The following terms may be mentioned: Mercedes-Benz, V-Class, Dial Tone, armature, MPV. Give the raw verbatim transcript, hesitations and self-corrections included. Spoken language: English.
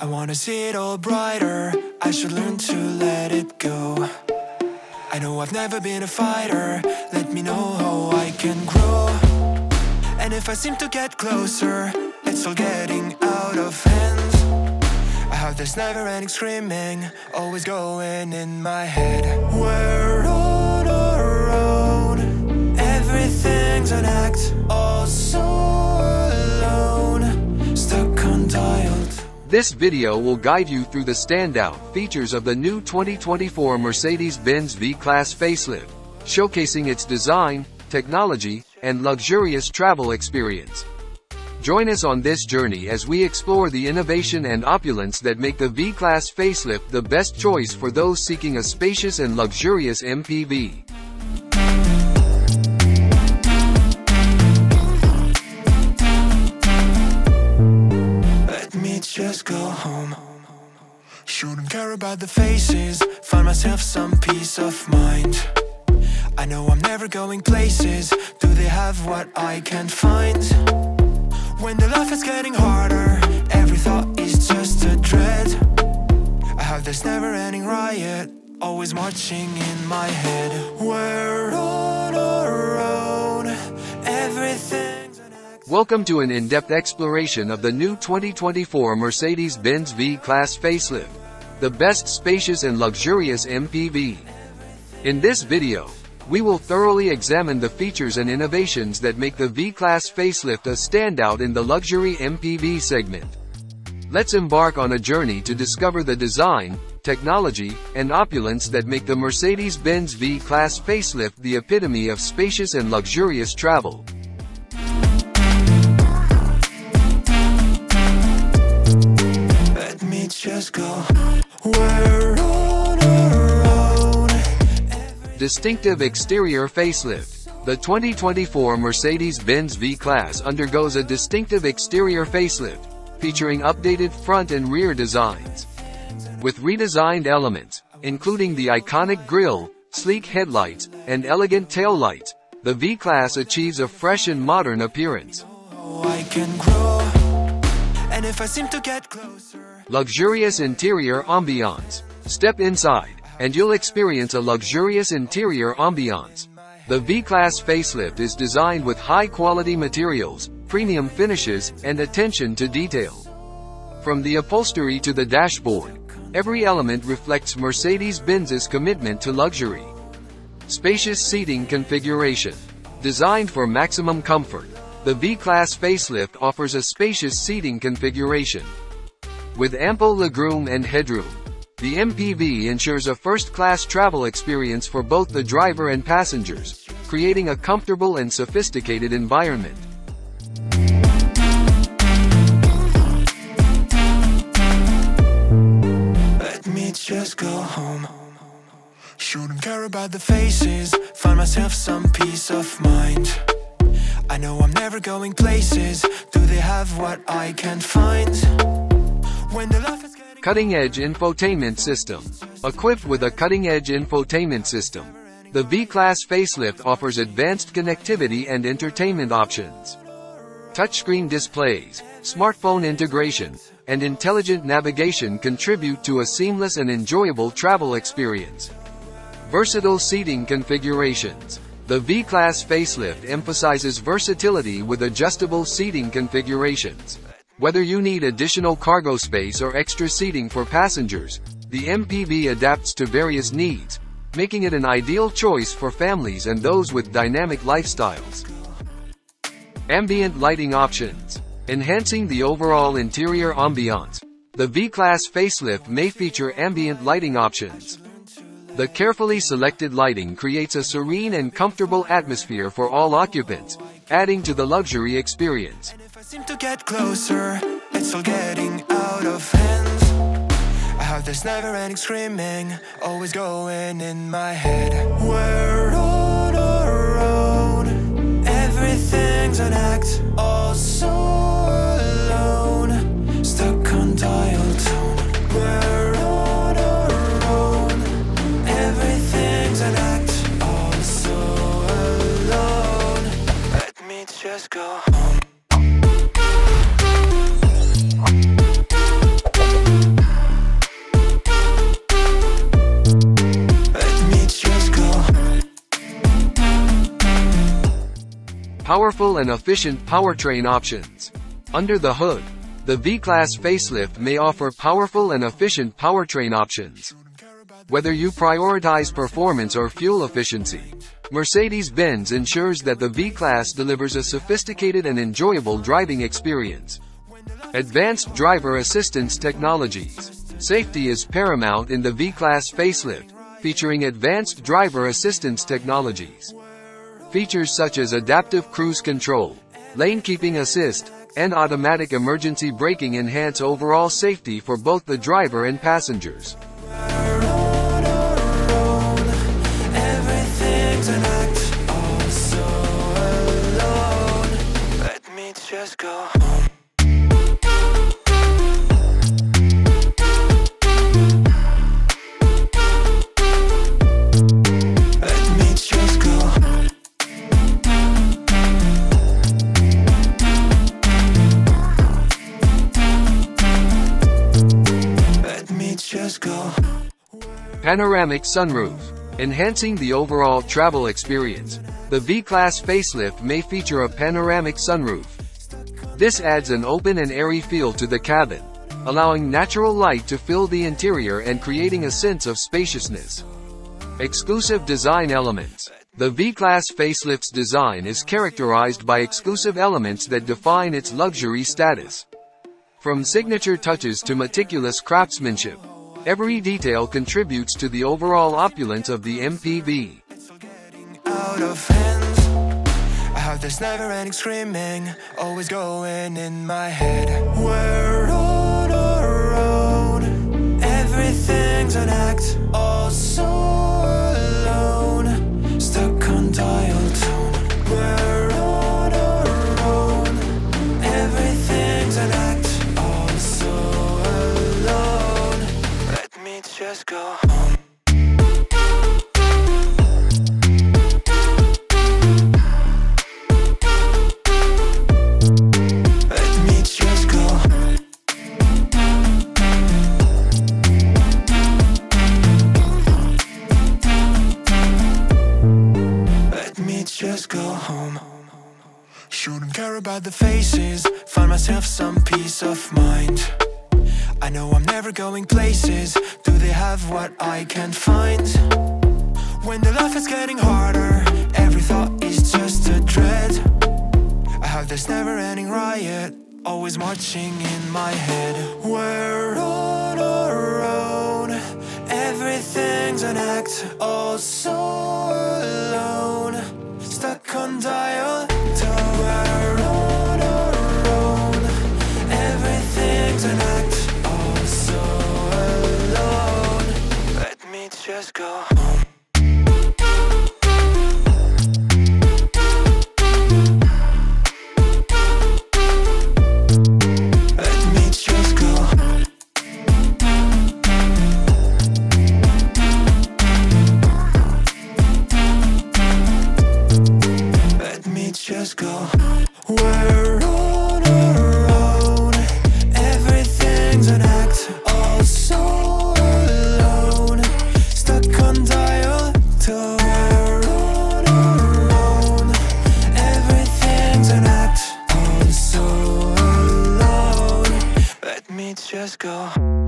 I wanna see it all brighter. I should learn to let it go. I know I've never been a fighter. Let me know how I can grow. And if I seem to get closer, it's all getting out of hand. I have this never-ending screaming, always going in my head. We're on our own. Everything's an act, all so alone, stuck on dialed. This video will guide you through the standout features of the new twenty twenty-four Mercedes-Benz V-Class facelift, showcasing its design, technology, and luxurious travel experience. Join us on this journey as we explore the innovation and opulence that make the V-Class facelift the best choice for those seeking a spacious and luxurious M P V. Just go home. Shouldn't care about the faces. Find myself some peace of mind. I know I'm never going places. Do they have what I can't find? When the life is getting harder, every thought is just a dread. I have this never-ending riot, always marching in my head. We're on our own. Everything. Welcome to an in-depth exploration of the new twenty twenty-four Mercedes-Benz V-Class facelift, the best spacious and luxurious M P V. In this video, we will thoroughly examine the features and innovations that make the V-Class facelift a standout in the luxury M P V segment. Let's embark on a journey to discover the design, technology, and opulence that make the Mercedes-Benz V-Class facelift the epitome of spacious and luxurious travel. Distinctive exterior facelift. The twenty twenty-four Mercedes-Benz V-Class undergoes a distinctive exterior facelift, featuring updated front and rear designs. With redesigned elements, including the iconic grille, sleek headlights, and elegant taillights, the V-Class achieves a fresh and modern appearance. I can grow. And if I seem to get closer. Luxurious interior ambiance. Step inside, and you'll experience a luxurious interior ambiance. The V-Class facelift is designed with high-quality materials, premium finishes, and attention to detail. From the upholstery to the dashboard, every element reflects Mercedes-Benz's commitment to luxury. Spacious seating configuration. Designed for maximum comfort, the V-Class facelift offers a spacious seating configuration. With ample legroom and headroom, the M P V ensures a first-class travel experience for both the driver and passengers, creating a comfortable and sophisticated environment. Let me just go home. Shouldn't care about the faces. Find myself some peace of mind. I know I'm never going places. Do they have what I can't find? When the life is getting... Cutting-edge infotainment system. Equipped with a cutting-edge infotainment system, the V-Class facelift offers advanced connectivity and entertainment options. Touchscreen displays, smartphone integration, and intelligent navigation contribute to a seamless and enjoyable travel experience. Versatile seating configurations. The V-Class facelift emphasizes versatility with adjustable seating configurations. Whether you need additional cargo space or extra seating for passengers, the M P V adapts to various needs, making it an ideal choice for families and those with dynamic lifestyles. Ambient lighting options. Enhancing the overall interior ambiance, the V-Class facelift may feature ambient lighting options. The carefully selected lighting creates a serene and comfortable atmosphere for all occupants, adding to the luxury experience. And if I seem to get closer, it's all getting out of hand. I have this never-ending screaming, always going in my head. We're on our own. Everything's an act, all so alone, stuck on dial tone. We're Just go home. powerful and efficient powertrain options. Under the hood, the V-Class facelift may offer powerful and efficient powertrain options. Whether you prioritize performance or fuel efficiency, Mercedes-Benz ensures that the V-Class delivers a sophisticated and enjoyable driving experience. Advanced driver assistance technologies. Safety is paramount in the V-Class facelift, featuring advanced driver assistance technologies. Features such as adaptive cruise control, lane keeping assist, and automatic emergency braking enhance overall safety for both the driver and passengers. Just go home. Let me just go. Panoramic sunroof. Enhancing the overall travel experience, the V-Class facelift may feature a panoramic sunroof. This adds an open and airy feel to the cabin, allowing natural light to fill the interior and creating a sense of spaciousness. Exclusive design elements. The V-Class facelift's design is characterized by exclusive elements that define its luxury status. From signature touches to meticulous craftsmanship, every detail contributes to the overall opulence of the M P V. There's never ending screaming, always going in my head. We're on our own, everything's an act, all so alone, stuck on dial tone. We're on our own, everything's an act, all so alone. Let me just go home. Just go home. Shouldn't care about the faces, find myself some peace of mind. I know I'm never going places, do they have what I can't find? When the life is getting harder, every thought is just a dread. I have this never-ending riot, always marching in my head. We're on our own, everything's an act, all so alone. Stuck on dial tone. We're on our own, everything's an act, all so alone. Let me just go home. Just go. We're on our own, everything's an act, all so alone, stuck on dial tone. We're on our own, everything's an act, all so alone. Let me just go.